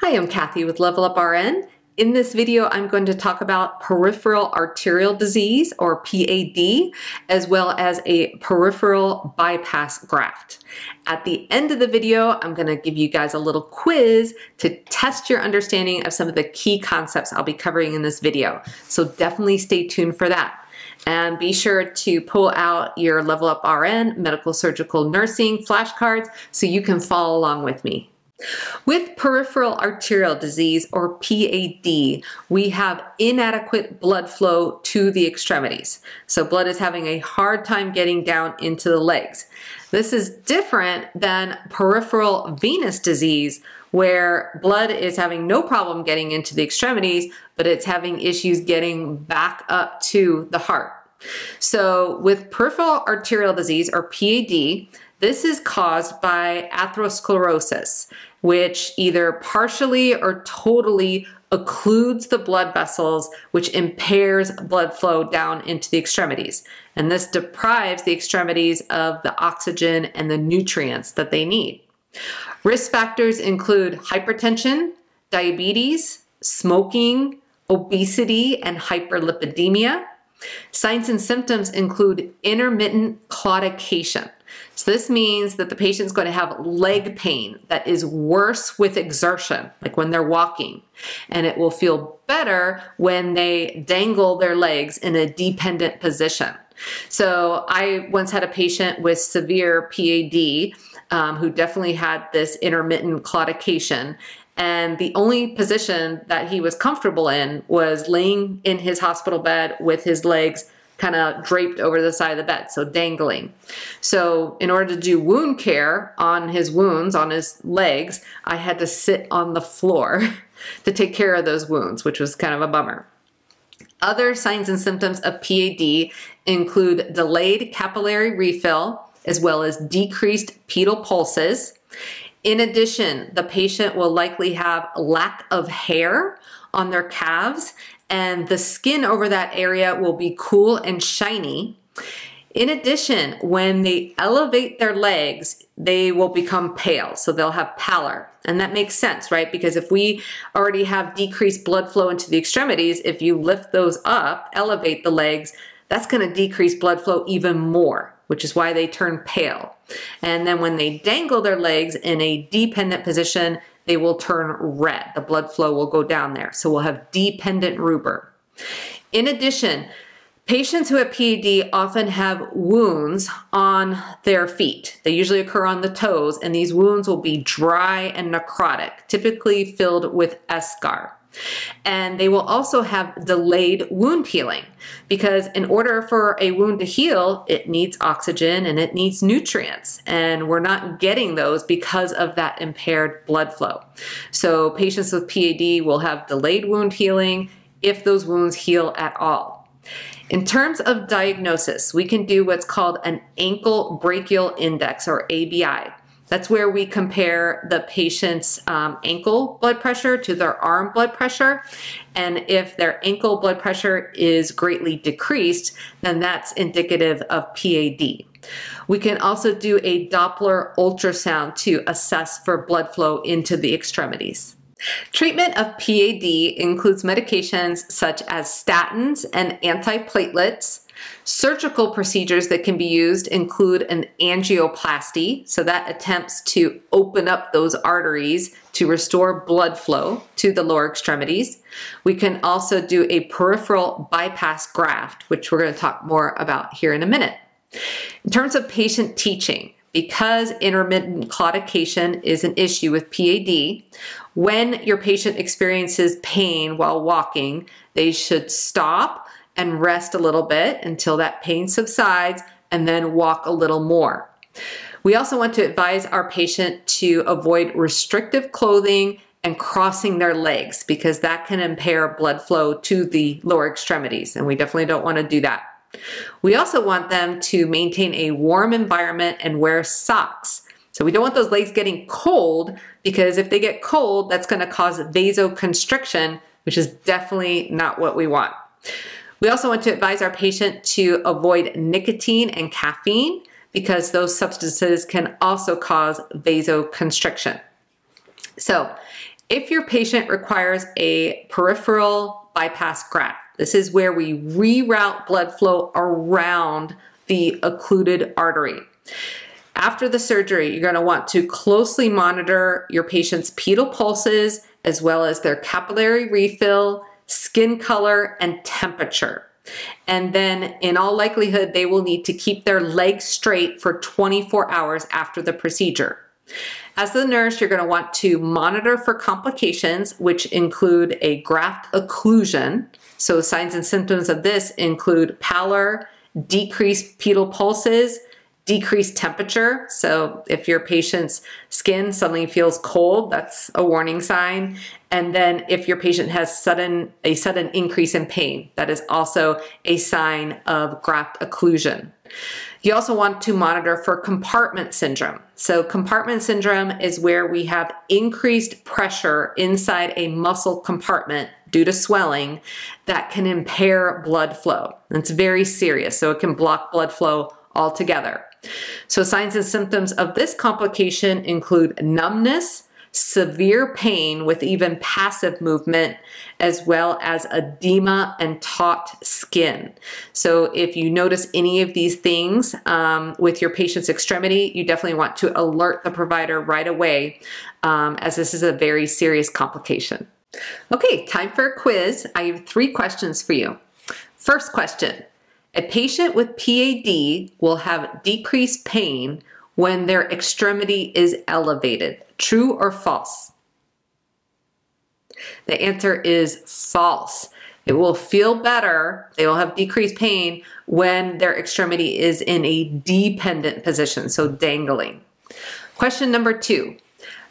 Hi, I'm Kathy with Level Up RN. In this video, I'm going to talk about peripheral arterial disease, or PAD, as well as a peripheral bypass graft. At the end of the video, I'm going to give you guys a little quiz to test your understanding of some of the key concepts I'll be covering in this video. So definitely stay tuned for that. And be sure to pull out your Level Up RN, medical surgical nursing flashcards so you can follow along with me. With peripheral arterial disease, or PAD, we have inadequate blood flow to the extremities. So blood is having a hard time getting down into the legs. This is different than peripheral venous disease, where blood is having no problem getting into the extremities, but it's having issues getting back up to the heart. So with peripheral arterial disease, or PAD, this is caused by atherosclerosis, which either partially or totally occludes the blood vessels, which impairs blood flow down into the extremities. And this deprives the extremities of the oxygen and the nutrients that they need. Risk factors include hypertension, diabetes, smoking, obesity, and hyperlipidemia. Signs and symptoms include intermittent claudication. So this means that the patient's going to have leg pain that is worse with exertion, like when they're walking, and it will feel better when they dangle their legs in a dependent position. So I once had a patient with severe PAD who definitely had this intermittent claudication, and the only position that he was comfortable in was laying in his hospital bed with his legs kind of draped over the side of the bed, so dangling. So in order to do wound care on his wounds, on his legs, I had to sit on the floor to take care of those wounds, which was kind of a bummer. Other signs and symptoms of PAD include delayed capillary refill, as well as decreased pedal pulses. In addition, the patient will likely have a lack of hair on their calves, and the skin over that area will be cool and shiny. In addition, when they elevate their legs, they will become pale, so they'll have pallor. And that makes sense, right? Because if we already have decreased blood flow into the extremities, if you lift those up, elevate the legs, that's going to decrease blood flow even more, which is why they turn pale. And then when they dangle their legs in a dependent position, they will turn red. The blood flow will go down there. So we'll have dependent rubor. In addition, patients who have PAD often have wounds on their feet. They usually occur on the toes, and these wounds will be dry and necrotic, typically filled with eschar. And they will also have delayed wound healing, because in order for a wound to heal, it needs oxygen and it needs nutrients, and we're not getting those because of that impaired blood flow. So patients with PAD will have delayed wound healing if those wounds heal at all. In terms of diagnosis, we can do what's called an ankle brachial index, or ABI. That's where we compare the patient's ankle blood pressure to their arm blood pressure. And if their ankle blood pressure is greatly decreased, then that's indicative of PAD. We can also do a Doppler ultrasound to assess for blood flow into the extremities. Treatment of PAD includes medications such as statins and antiplatelets. Surgical procedures that can be used include an angioplasty, so that attempts to open up those arteries to restore blood flow to the lower extremities. We can also do a peripheral bypass graft, which we're going to talk more about here in a minute. In terms of patient teaching, because intermittent claudication is an issue with PAD, when your patient experiences pain while walking, they should stop and rest a little bit until that pain subsides, and then walk a little more. We also want to advise our patient to avoid restrictive clothing and crossing their legs, because that can impair blood flow to the lower extremities, and we definitely don't want to do that. We also want them to maintain a warm environment and wear socks. So we don't want those legs getting cold, because if they get cold, that's going to cause vasoconstriction, which is definitely not what we want. We also want to advise our patient to avoid nicotine and caffeine, because those substances can also cause vasoconstriction. So If your patient requires a peripheral bypass graft, this is where we reroute blood flow around the occluded artery. After the surgery, you're going to want to closely monitor your patient's pedal pulses, as well as their capillary refill, skin color, and temperature. And then in all likelihood, they will need to keep their legs straight for 24 hours after the procedure. As the nurse, you're going to want to monitor for complications, which include a graft occlusion. So signs and symptoms of this include pallor, decreased pedal pulses, decreased temperature. So if your patient's skin suddenly feels cold, that's a warning sign. And then if your patient has a sudden increase in pain, that is also a sign of graft occlusion. You also want to monitor for compartment syndrome. So compartment syndrome is where we have increased pressure inside a muscle compartment due to swelling that can impair blood flow. And it's very serious, so it can block blood flow altogether. So signs and symptoms of this complication include numbness, severe pain with even passive movement, as well as edema and taut skin. So if you notice any of these things with your patient's extremity, you definitely want to alert the provider right away, as this is a very serious complication. Okay, time for a quiz. I have 3 questions for you. First question. A patient with PAD will have decreased pain when their extremity is elevated. True or false? The answer is false. It will feel better. They will have decreased pain when their extremity is in a dependent position, so dangling. Question number 2.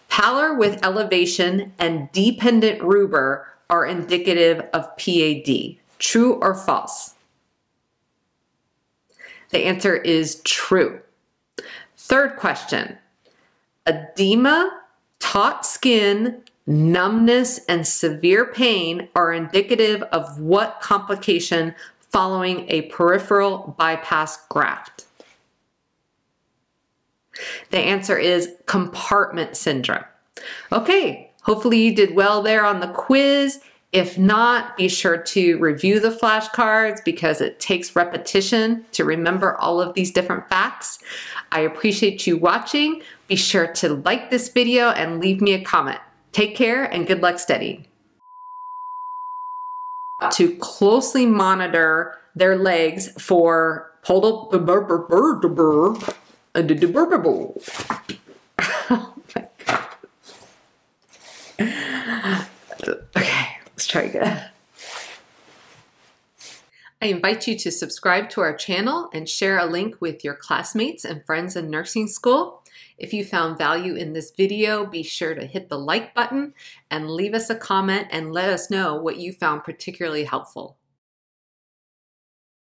Pallor with elevation and dependent rubor are indicative of PAD. True or false? The answer is true. Third question, edema, taut skin, numbness, and severe pain are indicative of what complication following a peripheral bypass graft? The answer is compartment syndrome. Okay, hopefully you did well there on the quiz. If not, be sure to review the flashcards because it takes repetition to remember all of these different facts. I appreciate you watching. Be sure to like this video and leave me a comment. Take care and good luck studying. To closely monitor their legs for podal... Oh my God. Okay. Let's try again. I invite you to subscribe to our channel and share a link with your classmates and friends in nursing school. If you found value in this video, be sure to hit the like button and leave us a comment and let us know what you found particularly helpful.